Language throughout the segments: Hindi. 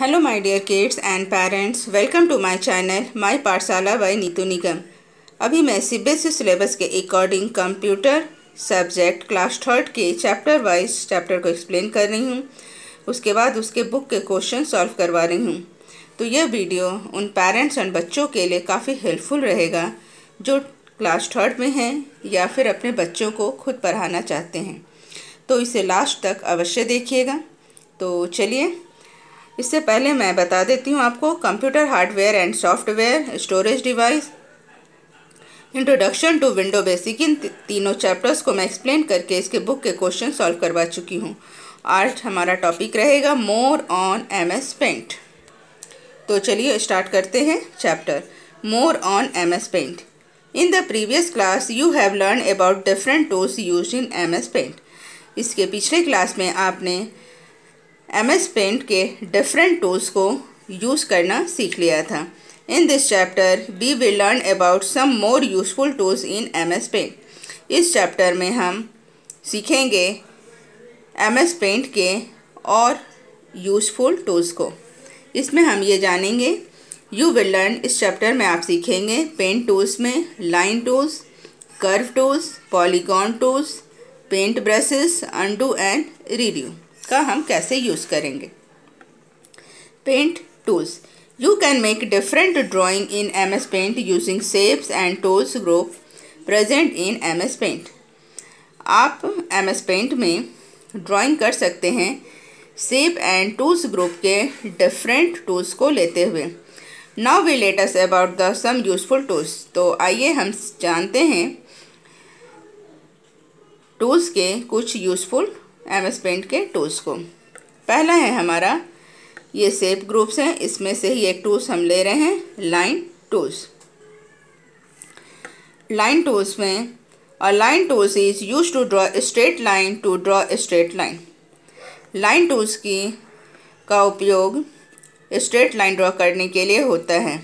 Hello my dear kids and parents, welcome to my channel my Pathshala by Neetu Nigam. अभी मैं सीबीएसई सिलेबस के अकॉर्डिंग कंप्यूटर सब्जेक्ट क्लास 3 के चैप्टर वाइज चैप्टर को एक्सप्लेन कर रही हूँ। उसके बाद उसके बुक के क्वेश्चन सॉल्व करवा रही हूँ। तो यह वीडियो उन पेरेंट्स एंड बच्चों के लिए काफ़ी हेल्पफुल रहेगा जो क्लास 3 में हैं या फिर अपने बच्चों को खुद पढ़ाना चाहते हैं। तो इसे लास्ट तक अवश्य देखिएगा। तो चलिए, इससे पहले मैं बता देती हूँ आपको computer hardware and software, storage device, introduction to window basic, इन तीनों चैप्टर्स को मैं एक्सप्लेन करके इसके बुक के क्वेश्चन सॉल्व करवा चुकी हूँ। आज हमारा टॉपिक रहेगा मोर ऑन एमएस पेंट। तो चलिए स्टार्ट करते हैं chapter more on MS paint. In the previous class you have learn about different tools use in MS paint. इसके पिछले क्लास में आपने एमएस पेंट के डिफरेंट टूल्स को यूज़ करना सीख लिया था। In this chapter we will learn about some more useful tools in MS paint. इस चैप्टर में हम सीखेंगे एमएस पेंट के और यूजफुल टूल्स को। इसमें हम ये जानेंगे, यू विल लर्न, इस चैप्टर में आप सीखेंगे पेंट टूल्स में line tools, curve tools, polygon tools, paint brushes, undo and redo का हम कैसे यूज़ करेंगे। Paint tools, you can make different drawing in MS paint using shapes and tools group present in MS paint. आप एमएस पेंट में ड्राइंग कर सकते हैं शेप एंड टूल्स ग्रुप के डिफरेंट टूल्स को लेते हुए। Now we let us about the some useful tools. तो आइए हम जानते हैं टूल्स के कुछ यूजफुल एमएस पेंट के टूल्स को। पहला है हमारा ये शेप ग्रुप्स हैं, इसमें से ही एक टूल्स हम ले रहे हैं लाइन टूल्स। लाइन टूल्स में और line tools is use to draw straight line line tools का उपयोग स्ट्रेट लाइन ड्रॉ करने के लिए होता है।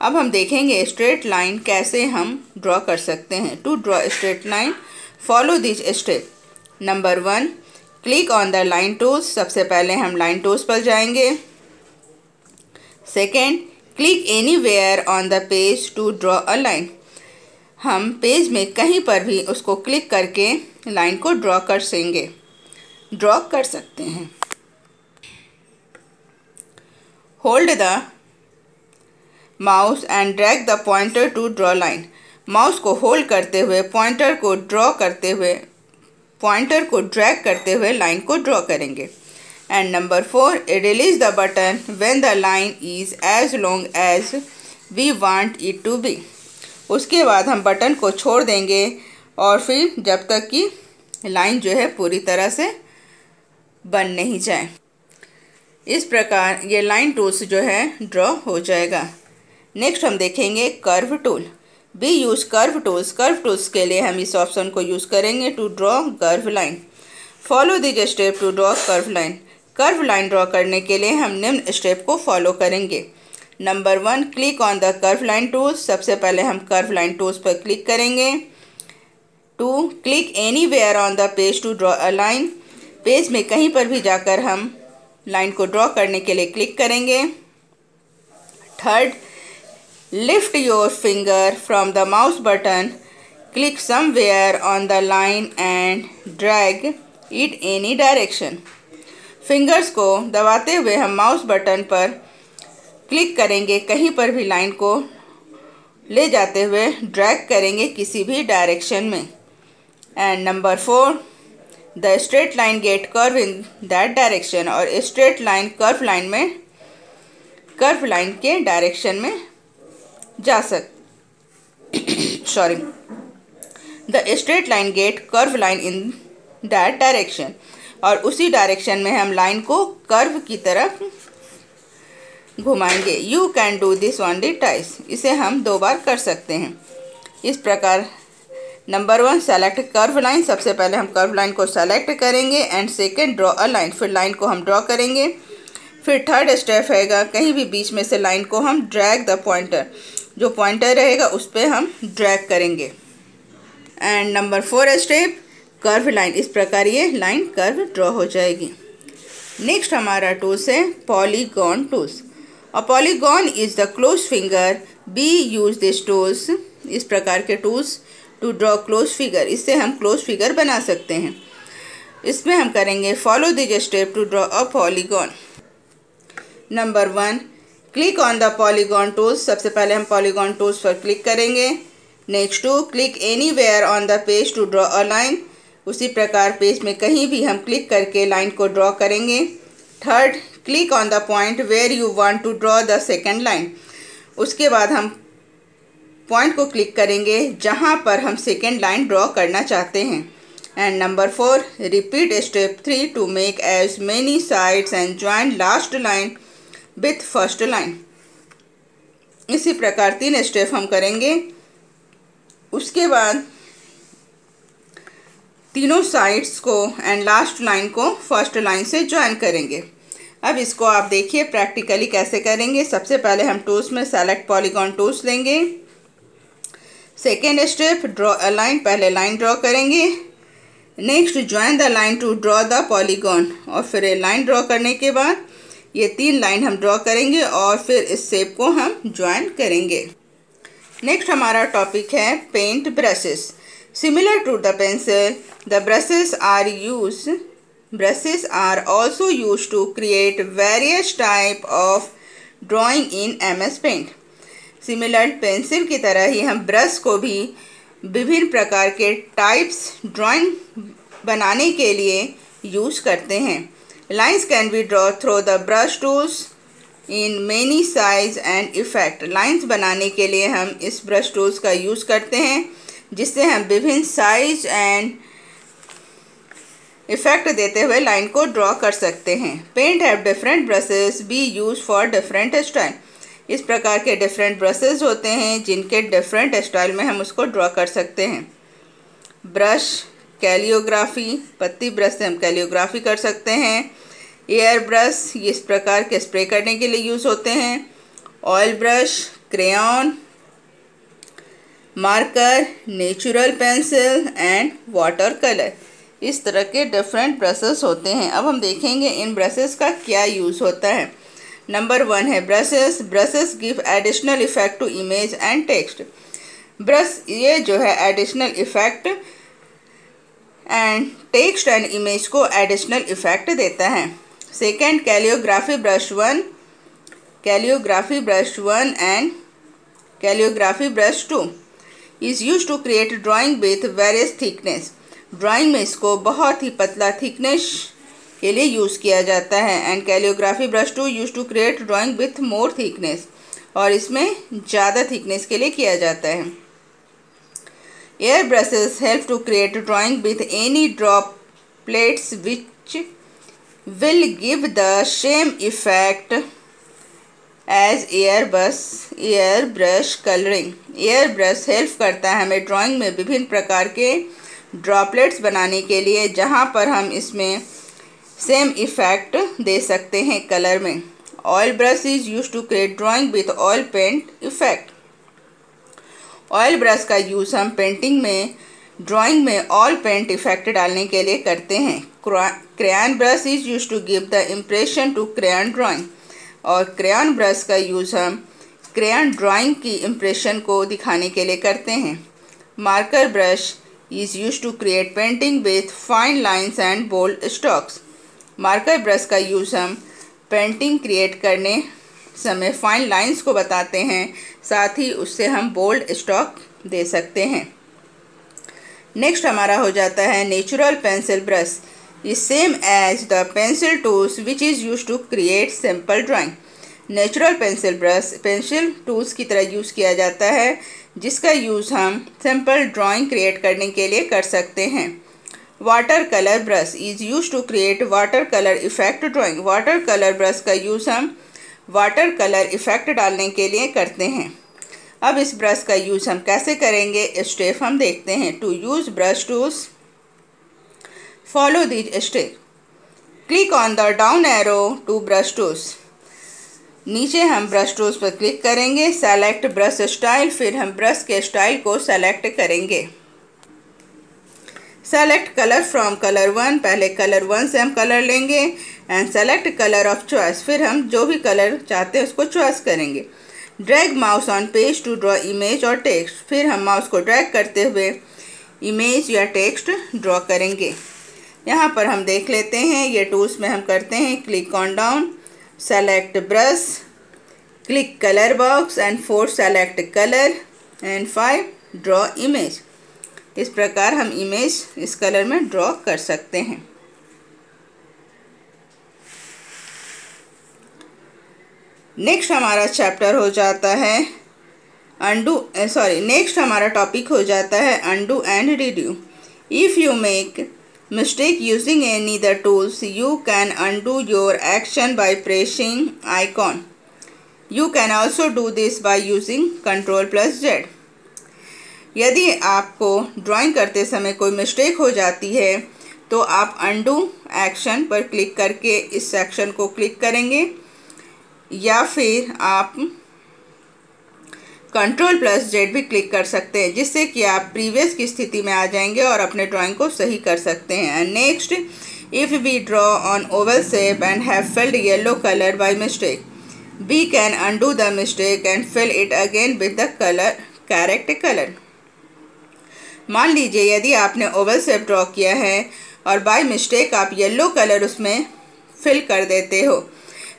अब हम देखेंगे स्ट्रेट लाइन कैसे हम ड्रॉ कर सकते हैं। To draw straight line follow this step. Number 1, click on the line tools. सबसे पहले हम लाइन टूल्स पर जाएंगे। Second, click anywhere on the page to draw a line. हम पेज में कहीं पर भी उसको क्लिक करके लाइन को ड्रॉ कर सकते हैं। Hold the mouse and drag the pointer to draw line. Mouse को होल्ड करते हुए पॉइंटर को ड्रॉ करते हुए पॉइंटर को ड्रैग करते हुए लाइन को ड्रॉ करेंगे। And number 4, release the button when the line is as long as we want it to be. उसके बाद हम बटन को छोड़ देंगे और फिर जब तक कि लाइन जो है पूरी तरह से बन नहीं जाए। इस प्रकार ये लाइन टूल्स जो है ड्रॉ हो जाएगा। नेक्स्ट हम देखेंगे curve tool. Be use curve tools. Curve tools के लिए हम इस ऑप्शन को यूज़ करेंगे to draw curve line. Follow this step to draw curve line. Curve line draw करने के लिए हम निम्न स्टेप को फॉलो करेंगे। Number 1, click on the curve line tools. सबसे पहले हम कर्व लाइन टूल्स पर क्लिक करेंगे। 2, click anywhere on the page to draw a line. Page में कहीं पर भी जाकर हम लाइन को ड्रॉ करने के लिए क्लिक करेंगे। 3rd, lift your finger from the mouse button, click somewhere on the line and drag it any direction. Fingers को दबाते हुए हम माउस बटन पर क्लिक करेंगे, कहीं पर भी लाइन को ले जाते हुए ड्रैग करेंगे किसी भी डायरेक्शन में। And number 4, the straight line get curve in that direction. और स्ट्रेट लाइन कर्व लाइन के डायरेक्शन में जा सकते the straight line get curve line in that direction. और उसी डायरेक्शन में हम लाइन को कर्व की तरफ घुमाएंगे। You can do this only times. इसे हम 2 बार कर सकते हैं। इस प्रकार नंबर 1, सेलेक्ट कर्व लाइन। सबसे पहले हम कर्व लाइन को सेलेक्ट करेंगे and second draw a line. फिर लाइन को हम ड्रॉ करेंगे। फिर 3rd स्टेप रहेगा, कहीं भी बीच में से लाइन को हम ड्रैग द पॉइंटर, जो पॉइंटर रहेगा उस पर हम ड्रैग करेंगे। And number 4 step curve line. इस प्रकार ये लाइन कर्व ड्रॉ हो जाएगी। नेक्स्ट हमारा टूल्स है पॉलीगॉन टूल्स। और polygon is the close finger be use this tools. इस प्रकार के tools to draw close figure, इससे हम क्लोज फिगर बना सकते हैं। इसमें हम करेंगे follow this step to draw a polygon. Number one, click on the polygon tools. सबसे पहले हम पॉलीगॉन टूल्स पर क्लिक करेंगे। Next two click anywhere on the page to draw a line. उसी प्रकार पेज में कहीं भी हम क्लिक करके लाइन को ड्रॉ करेंगे। Third, click on the point where you want to draw the second line. उसके बाद हम पॉइंट को क्लिक करेंगे जहां पर हम सेकंड लाइन ड्रॉ करना चाहते हैं। And number four, repeat step three to make as many sides and join last line with first line. इसी प्रकार तीन स्टेप हम करेंगे। उसके बाद तीनों साइड्स को एंड लास्ट लाइन को फर्स्ट लाइन से ज्वाइन करेंगे। अब इसको आप देखिए प्रैक्टिकली कैसे करेंगे। सबसे पहले हम टूल्स में सेलेक्ट पॉलीगॉन टूल्स लेंगे। Second step, draw a line. पहले लाइन ड्रॉ करेंगे। Next, join the line to draw the polygon. और फिर ये लाइन ड्रॉ करने के बाद ये तीन लाइन हम ड्रॉ करेंगे और फिर इस शेप को हम ज्वाइन करेंगे। नेक्स्ट हमारा टॉपिक है paint brushes. Similar to the pencil, the brushes are also used to create various type of drawing in MS Paint. Similar pencil की तरह ही हम ब्रश को भी विभिन्न प्रकार के types drawing बनाने के लिए use करते हैं। Lines can be drawn through the brush tools in many size and effect. Lines बनाने के लिए हम इस brush tools का use करते हैं, जिससे हम विभिन्न साइज एंड इफेक्ट देते हुए लाइन को ड्रॉ कर सकते हैं। Paint have different brushes be use for different style. इस प्रकार के डिफरेंट ब्रशेस होते हैं जिनके डिफरेंट स्टाइल में हम उसको ड्रॉ कर सकते हैं। ब्रश कैलियोग्राफी, पत्ती ब्रश से हम कैलियोग्राफी कर सकते हैं। एयर ब्रश, ये इस प्रकार के स्प्रे करने के लिए यूज़ होते हैं। Oil brush, crayon, marker, natural pencil and water colour, इस तरह के डिफरेंट ब्रशेस होते हैं। अब हम देखेंगे इन ब्रशेस का क्या यूज़ होता है। नंबर वन है brushes. Brushes give additional effect to image and text. Brush ये जो है additional effect and text and image को एडिशनल इफेक्ट देता है। Second, calligraphy brush one and calligraphy brush two is use to create drawing with various thickness. Drawing में इसको बहुत ही पतला थिकनेस के लिए यूज़ किया जाता है। And calligraphy brush two use to create drawing with more thickness, और इसमें ज़्यादा थिकनेस के लिए किया जाता है। Air brushes help to create drawing with any drop plates which will give the same effect as air brush colouring. Air brush help करता है हमें ड्राइंग में विभिन्न प्रकार के ड्रॉपलेट्स बनाने के लिए, जहां पर हम इसमें सेम इफेक्ट दे सकते हैं कलर में। Oil brush is use to create drawing with oil paint effect. Oil brush का यूज़ हम पेंटिंग में, ड्राइंग में ऑयल पेंट इफेक्ट डालने के लिए करते हैं। Crayon brush is use to give the impression to crayon drawing. और क्रेयॉन ब्रश का यूज़ हम क्रेयॉन ड्राइंग की इम्प्रेशन को दिखाने के लिए करते हैं। Marker brush is use to create painting with fine lines and bold strokes. Marker brush का यूज़ हम पेंटिंग क्रिएट करने समय फाइन लाइंस को बताते हैं, साथ ही उससे हम बोल्ड स्ट्रोक दे सकते हैं। नेक्स्ट हमारा हो जाता है natural pencil brush. Is same as the pencil tools which is use to create simple drawing. Natural pencil brush pencil tools की तरह यूज़ किया जाता है, जिसका यूज़ हम सिंपल ड्राइंग क्रिएट करने के लिए कर सकते हैं। Water colour brush is use to create water colour effect drawing. Water colour brush का यूज़ हम वाटर कलर इफेक्ट डालने के लिए करते हैं। अब इस ब्रश का यूज़ हम कैसे करेंगे, स्टेप हम देखते हैं। To use brush tools, follow these steps. Click on the down arrow to brush tools. नीचे हम ब्रश टूल्स पर क्लिक करेंगे। सेलेक्ट ब्रश स्टाइल, फिर हम ब्रश के स्टाइल को सेलेक्ट करेंगे। Select colour from colour one, पहले कलर वन से हम कलर लेंगे and select colour of choice, फिर हम जो भी कलर चाहते हैं उसको चॉइस करेंगे। Drag mouse on page to draw image और टेक्स्ट, फिर हम माउस को ड्रैग करते हुए इमेज या टेक्स्ट ड्रॉ करेंगे। यहाँ पर हम देख लेते हैं ये टूल्स में हम करते हैं click on down, select brush, click colour box and 4 select colour and 5 draw image. इस प्रकार हम इमेज इस कलर में ड्रॉ कर सकते हैं। नेक्स्ट हमारा चैप्टर हो जाता है नेक्स्ट हमारा टॉपिक हो जाता है undo and redo. If you make mistake using any the tools you can undo your action by pressing icon. You can also do this by using Ctrl+Z। यदि आपको ड्राइंग करते समय कोई मिस्टेक हो जाती है तो आप अंडू एक्शन पर क्लिक करके इस सेक्शन को क्लिक करेंगे या फिर आप Ctrl+Z भी क्लिक कर सकते हैं, जिससे कि आप प्रीवियस की स्थिति में आ जाएंगे और अपने ड्राइंग को सही कर सकते हैं। And next, if we draw on oval shape and have filled yellow colour by mistake we can undo the mistake and fill it again with the colour correct colour. मान लीजिए यदि आपने ओवल शेप ड्रॉ किया है और बाय मिस्टेक आप येलो कलर उसमें फिल कर देते हो,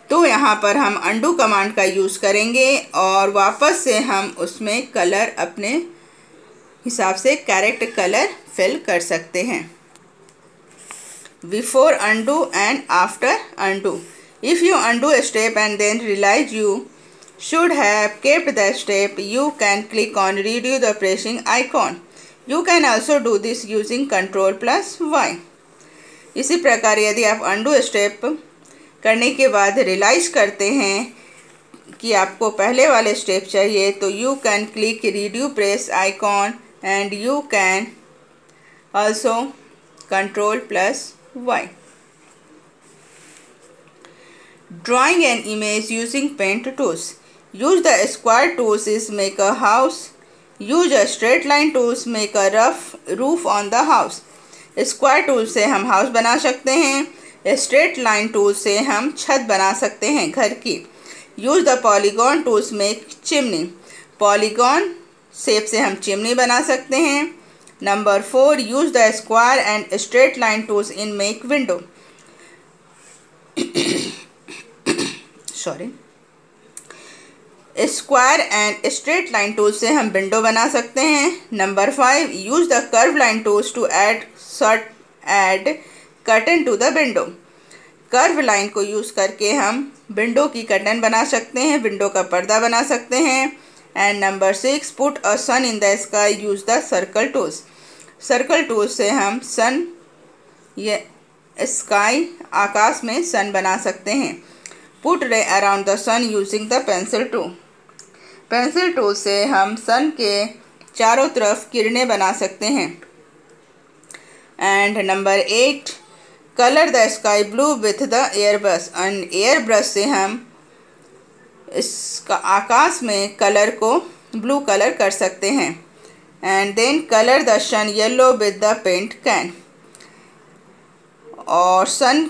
तो यहाँ पर हम अंडू कमांड का यूज़ करेंगे और वापस से हम उसमें कलर अपने हिसाब से करेक्ट कलर फिल कर सकते हैं। Before undo and after undo. If you undo a step and then realize you should have kept that step, you can click on redo the pressing icon. You can also do this using Ctrl+Y. इसी प्रकार यदि आप undo step करने के बाद realize करते हैं कि आपको पहले वाले step चाहिए, तो you can click redo press icon and you can also Ctrl+Y. Drawing an image using paint tools. Use the square tools to make a house. Use a straight line tools to make a rough roof on the house. Square tools से हम house बना सकते हैं, straight line tools से हम छत बना सकते हैं घर की। Use the polygon tools to make chimney. Polygon shape से हम chimney बना सकते हैं। Number 4, use the square and straight line tools in make window. Square and straight line tool से हम विंडो बना सकते हैं। Number 5, use the curve line tools to add curtain to the window. Curve line को यूज़ करके हम विंडो की कर्टन बना सकते हैं, विंडो का पर्दा बना सकते हैं। And Number 6, put a sun in the sky, use the circle tools. Circle tools से हम सन या स्काई आकाश में सन बना सकते हैं। Put ray around the sun using the pencil tool. Pencil tool से हम सन के चारों तरफ किरणें बना सकते हैं। And Number 8, colour the sky blue with the air brush. And air brush से हम इसका आकाश में कलर को ब्लू कलर कर सकते हैं। And then colour the sun yellow with the paint can. और सन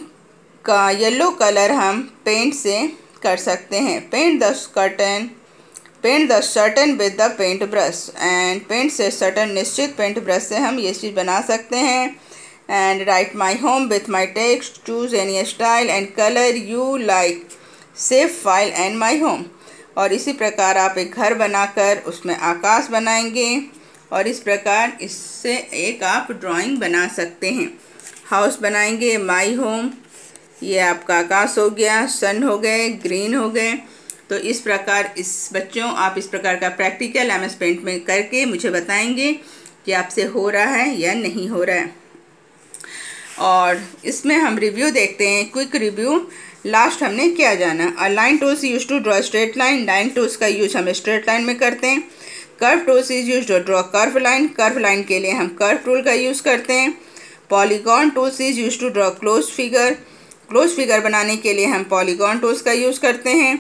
का येलो कलर हम पेंट से कर सकते हैं। Paint the curtain with the paint brush. And paint से सर्टन निश्चित पेंट ब्रश से हम ये चीज़ बना सकते हैं। And write my home with my text, choose any style and colour you like, save file and my home. और इसी प्रकार आप एक घर बनाकर उसमें आकाश बनाएंगे और इस प्रकार इससे एक आप ड्राइंग बना सकते हैं। हाउस बनाएंगे, माई होम, ये आपका आकाश हो गया, सन हो गए, ग्रीन हो गए। तो इस प्रकार आप इस प्रकार का प्रैक्टिकल MS पेंट में करके मुझे बताएंगे कि आपसे हो रहा है या नहीं हो रहा है। और इसमें हम रिव्यू देखते हैं, क्विक रिव्यू। लास्ट हमने क्या जाना? A line tools use to draw straight line. Line tools का यूज़ हम स्ट्रेट लाइन में करते हैं। Curve tools is use to draw curve line. Curve line के लिए हम कर्व टूल का यूज़ करते हैं। Polygon tools is use to draw close figure. Close figure बनाने के लिए हम पॉलीगॉन टूल्स का यूज़ करते हैं।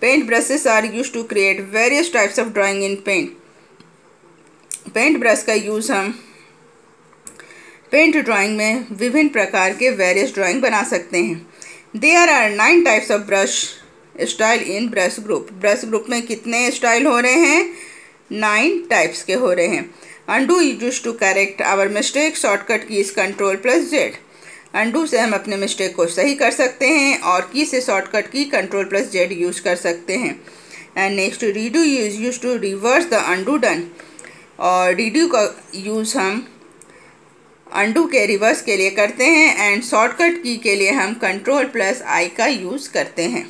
Paint brushes are use to create various types of drawing in paint. Paint brush का यूज़ हम पेंट ड्राइंग में विभिन्न प्रकार के वेरियस ड्राइंग बना सकते हैं। There are 9 types of brush style in brush group. Brush group में कितने स्टाइल हो रहे हैं? 9 टाइप्स के हो रहे हैं। Undo use to correct our mistake, shortcut keys Ctrl+Z। Undo से हम अपने मिस्टेक को सही कर सकते हैं और की से शॉर्टकट की Ctrl+Z यूज कर सकते हैं। And next redo use use to reverse the undo done. और रीडू का यूज़ हम अंडू के रिवर्स के लिए करते हैं एंड शॉर्टकट की के लिए हम Ctrl+I का यूज़ करते हैं।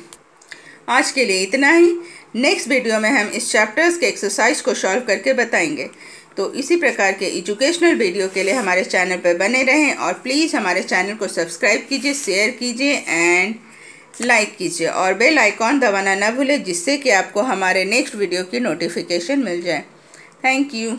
आज के लिए इतना ही। नेक्स्ट वीडियो में हम इस चैप्टर्स के एक्सरसाइज को सॉल्व करके बताएंगे। तो इसी प्रकार के एजुकेशनल वीडियो के लिए हमारे चैनल पर बने रहें और प्लीज़ हमारे चैनल को सब्सक्राइब कीजिए, शेयर कीजिए एंड लाइक कीजिए और बेल आइकॉन दबाना ना भूलें, जिससे कि आपको हमारे नेक्स्ट वीडियो की नोटिफिकेशन मिल जाए। Thank you.